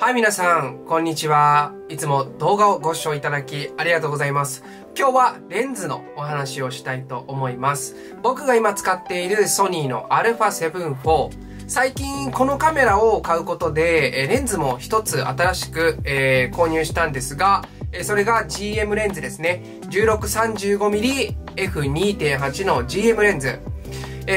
はい、皆さん、こんにちは。いつも動画をご視聴いただきありがとうございます。今日はレンズのお話をしたいと思います。僕が今使っているソニーの α7 IV。最近このカメラを買うことで、レンズも一つ新しく、購入したんですが、それが GM レンズですね。16-35mm F2.8 の GM レンズ。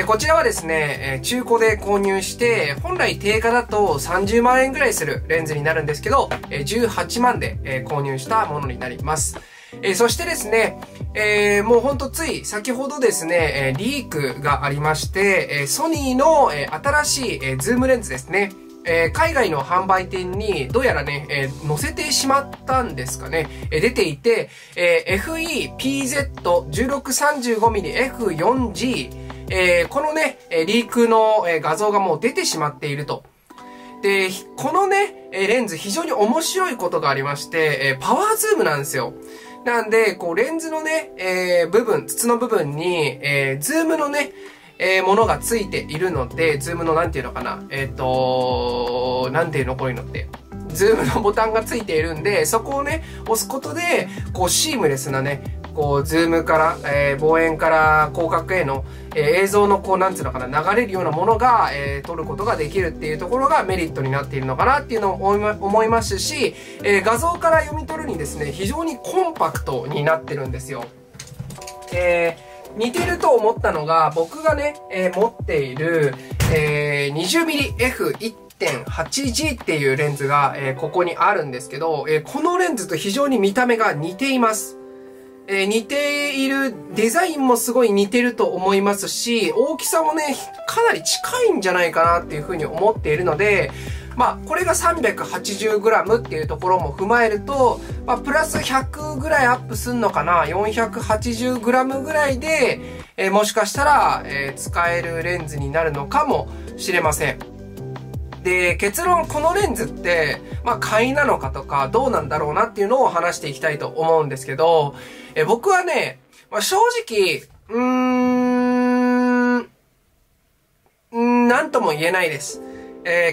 こちらはですね、中古で購入して、本来定価だと30万円ぐらいするレンズになるんですけど、18万で購入したものになります。そしてですね、もうほんとつい先ほどですね、リークがありまして、ソニーの新しいズームレンズですね。海外の販売店にどうやらね、載せてしまったんですかね。出ていて、FE PZ 16-35mm F4 G、このね、リークの画像がもう出てしまっていると。で、このね、レンズ非常に面白いことがありまして、パワーズームなんですよ。なんで、こう、レンズのね、部分、筒の部分に、ズームのね、ものがついているので、ズームのなんていうのかな、なんていうのこういうのって。ズームのボタンがついているんで、そこをね、押すことで、こう、シームレスなね、こう、ズームから、望遠から広角への、映像のこう、なんつうのかな、流れるようなものが、撮ることができるっていうところがメリットになっているのかなっていうのを思いますし、画像から読み取るにですね、非常にコンパクトになってるんですよ。似てると思ったのが、僕がね、持っている、20mm F1.8G っていうレンズが、ここにあるんですけど、このレンズと非常に見た目が似ています。似ている、デザインもすごい似てると思いますし、大きさもね、かなり近いんじゃないかなっていうふうに思っているので、まあ、これが 380g っていうところも踏まえると、まあ、プラス100ぐらいアップすんのかな ?480g ぐらいで、もしかしたら、使えるレンズになるのかもしれません。で、結論、このレンズって、まあ、買いなのかとか、どうなんだろうなっていうのを話していきたいと思うんですけど、僕はね、まあ、正直、なんとも言えないです。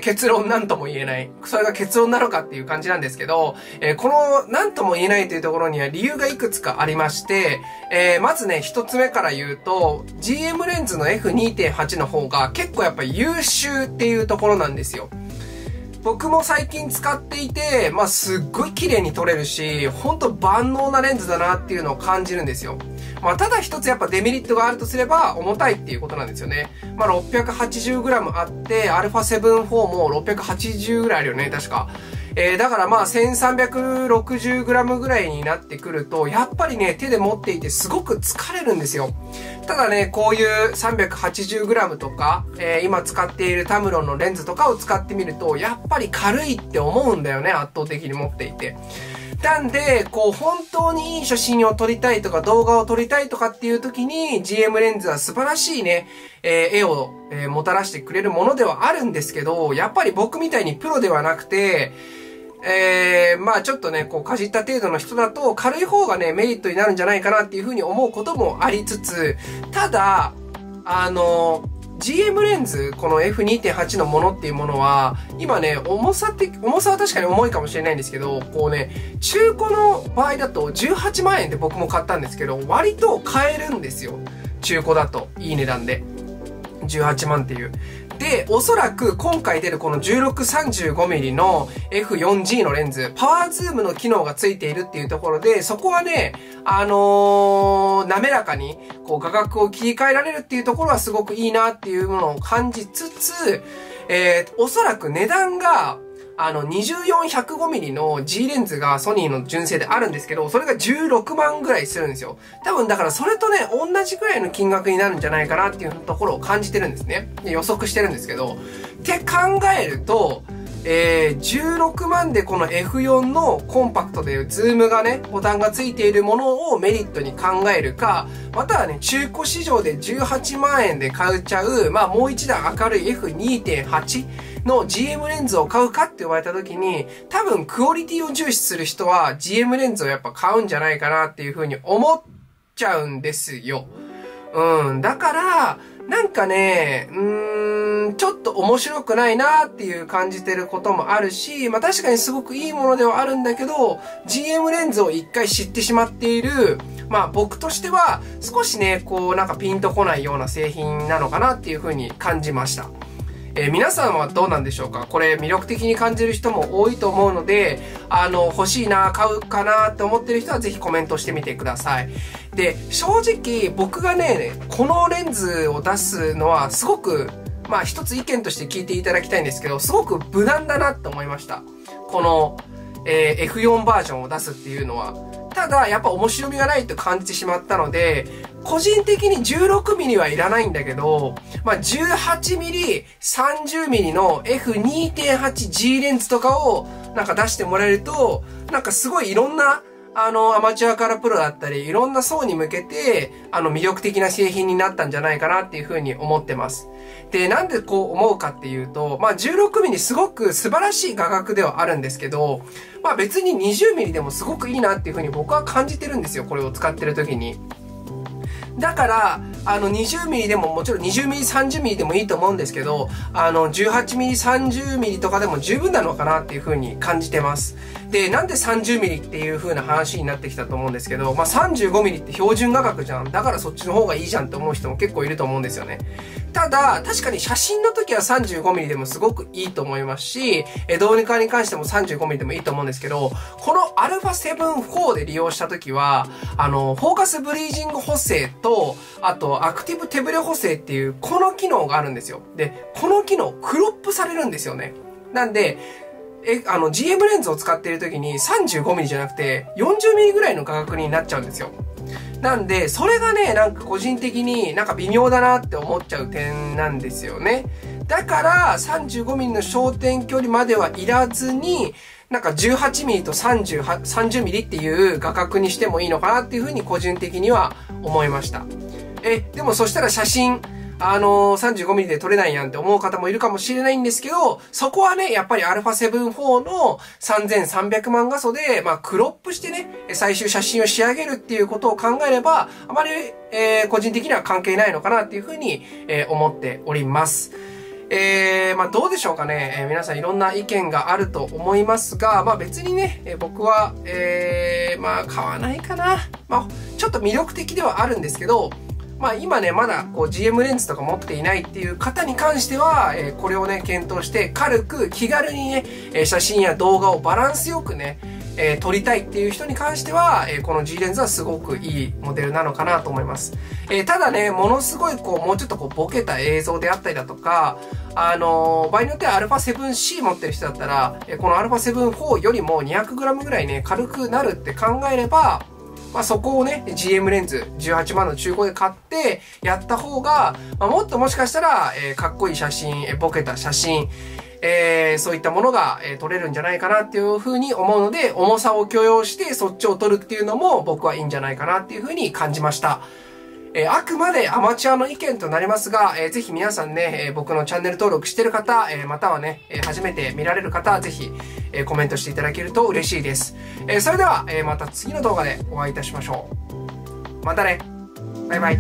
結論なんとも言えない。それが結論なのかっていう感じなんですけど、このなんとも言えないというところには理由がいくつかありまして、まずね、一つ目から言うと、GM レンズの F2.8 の方が結構やっぱ優秀っていうところなんですよ。僕も最近使っていて、まあ、すっごい綺麗に撮れるし、ほんと万能なレンズだなっていうのを感じるんですよ。まあ、ただ一つやっぱデメリットがあるとすれば、重たいっていうことなんですよね。まあ、680g あって、α7 IV も680ぐらいあるよね、確か。だからまあ、1360g ぐらいになってくると、やっぱりね、手で持っていてすごく疲れるんですよ。ただね、こういう 380g とか、今使っているタムロンのレンズとかを使ってみると、やっぱり軽いって思うんだよね、圧倒的に持っていて。なんで、こう、本当にいい写真を撮りたいとか、動画を撮りたいとかっていう時に、GM レンズは素晴らしいね、絵を、もたらしてくれるものではあるんですけど、やっぱり僕みたいにプロではなくて、まあちょっとね、こう、かじった程度の人だと、軽い方がね、メリットになるんじゃないかなっていうふうに思うこともありつつ、ただ、GM レンズ、この F2.8 のものっていうものは、今ね、重さは確かに重いかもしれないんですけど、こうね、中古の場合だと18万円で僕も買ったんですけど、割と買えるんですよ。中古だと、いい値段で。18万っていう。で、おそらく今回出るこの 16-35mm の F4G のレンズ、パワーズームの機能がついているっていうところで、そこはね、滑らかに、こう画角を切り替えられるっていうところはすごくいいなっていうものを感じつつ、おそらく値段が、24-105mm の G レンズがソニーの純正であるんですけど、それが16万ぐらいするんですよ。多分だからそれとね、同じぐらいの金額になるんじゃないかなっていうところを感じてるんですね。で、予測してるんですけど。って考えると、16万でこの F4 のコンパクトでズームがね、ボタンがついているものをメリットに考えるか、またはね、中古市場で18万円で買っちゃう、まあもう一段明るい F2.8 の GM レンズを買うかって言われた時に、多分クオリティを重視する人は GM レンズをやっぱ買うんじゃないかなっていう風に思っちゃうんですよ。うん。だから、なんかね、ちょっと面白くないなっていう感じてることもあるし、まあ確かにすごくいいものではあるんだけど、GM レンズを一回知ってしまっている、まあ僕としては少しね、こうなんかピンとこないような製品なのかなっていうふうに感じました。皆さんはどうなんでしょうか？これ魅力的に感じる人も多いと思うので、欲しいな、買うかなって思ってる人はぜひコメントしてみてください。で、正直僕がね、このレンズを出すのはすごく、まあ一つ意見として聞いていただきたいんですけど、すごく無難だなって思いました。この、F4 バージョンを出すっていうのは。ただ、やっぱ面白みがないと感じてしまったので、個人的に 16mm はいらないんだけど、まあ、18mm、30mm の F2.8G レンズとかをなんか出してもらえると、なんかすごいいろんな、アマチュアからプロだったり、いろんな層に向けて、魅力的な製品になったんじゃないかなっていうふうに思ってます。で、なんでこう思うかっていうと、まあ、16mm すごく素晴らしい画角ではあるんですけど、まあ、別に 20mm でもすごくいいなっていうふうに僕は感じてるんですよ、これを使ってる時に。だから、20mm でももちろん 20mm、30mm でもいいと思うんですけど、18mm、30mm とかでも十分なのかなっていう風に感じてます。で、なんで 30mm っていう風な話になってきたと思うんですけど、まあ、35mm って標準画角じゃん。だからそっちの方がいいじゃんって思う人も結構いると思うんですよね。ただ、確かに写真の時は 35mm でもすごくいいと思いますし、どうにかに関しても 35mm でもいいと思うんですけど、この α7 IV で利用した時は、フォーカスブリージング補正と、あと、アクティブ手ブレ補正っていう、この機能があるんですよ。で、この機能、クロップされるんですよね。なんで、GM レンズを使っている時に 35mm じゃなくて 40mm ぐらいの画角になっちゃうんですよ。なんで、それがね、なんか個人的になんか微妙だなって思っちゃう点なんですよね。だから、35mm の焦点距離まではいらずに、なんか 18mm と 30mm っていう画角にしてもいいのかなっていうふうに個人的には思いました。でもそしたら写真、35mm で撮れないやんって思う方もいるかもしれないんですけど、そこはね、やっぱり α7 IV の3300万画素で、まあ、クロップしてね、最終写真を仕上げるっていうことを考えれば、あまり、個人的には関係ないのかなっていうふうに、思っております。まあ、どうでしょうかね。皆さんいろんな意見があると思いますが、まあ、別にね、僕は、まあ、買わないかな。まあ、ちょっと魅力的ではあるんですけど、まあ今ね、まだこう GM レンズとか持っていないっていう方に関しては、これをね、検討して軽く気軽にね、写真や動画をバランスよくね、撮りたいっていう人に関しては、この G レンズはすごくいいモデルなのかなと思います。ただね、ものすごいこう、もうちょっとこう、ボケた映像であったりだとか、場合によっては α7C 持ってる人だったら、この α7 IV よりも 200g ぐらいね、軽くなるって考えれば、まあそこをね、GM レンズ18万の中古で買ってやった方が、まあ、もっともしかしたら、かっこいい写真、ボケた写真、そういったものが、撮れるんじゃないかなっていうふうに思うので、重さを許容してそっちを撮るっていうのも僕はいいんじゃないかなっていうふうに感じました。あくまでアマチュアの意見となりますが、ぜひ皆さんね、僕のチャンネル登録してる方、またはね、初めて見られる方、ぜひ、コメントしていただけると嬉しいです。それでは、また次の動画でお会いいたしましょう。またね。バイバイ。